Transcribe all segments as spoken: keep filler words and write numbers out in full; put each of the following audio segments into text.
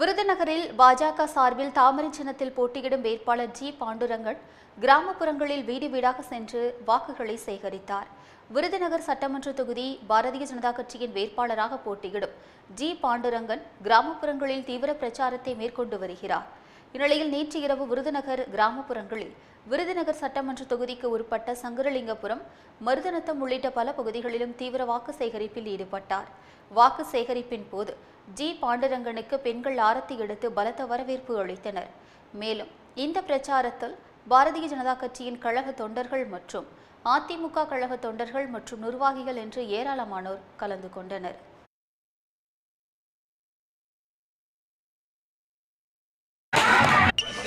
விருதுநகரில் பாஜக சார்பில் தாமரை சின்னத்தில் போட்டியிடும் வேட்பாளர் ஜி. பாண்டுரங்கன் கிராமப்புறங்களில் வீடு வீடாக சென்று வாக்குகளை சேகரித்தார். விருதுநகர் சட்டமன்ற தொகுதி பாரதிய ஜனதா கட்சியின் வேட்பாளராக போட்டியிடும் ஜி. பாண்டுரங்கன் கிராமப்புறங்களில் தீவிர பிரச்சாரத்தை மேற்கொண்டு வருகிறார். இந்நிலையில் நேற்று இரவு விருதுநகர் கிராமப்புறங்களில் விருதுநகர் சட்டமன்ற தொகுதிக்கு உட்பட்ட சங்கரலிங்கபுரம், மருதநத்தம் உள்ளிட்ட பல பகுதிகளிலும் தீவிர வாக்கு சேகரிப்பில் ஈடுபட்டார். வாக்கு சேகரிப்பின் போது ஜி. பாண்டுரங்கனுக்கு பெண்கள் ஆரத்தி எடுத்து பலத்த வரவேற்பு அளித்தனர். மேலும் இந்த பிரச்சாரத்தில் பாரதிய ஜனதா கட்சியின் கழக தொண்டர்கள் மற்றும் அதிமுக கழக தொண்டர்கள் மற்றும் நிர்வாகிகள் என்று ஏராளமானோர் கலந்து கொண்டனர்.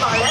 All right.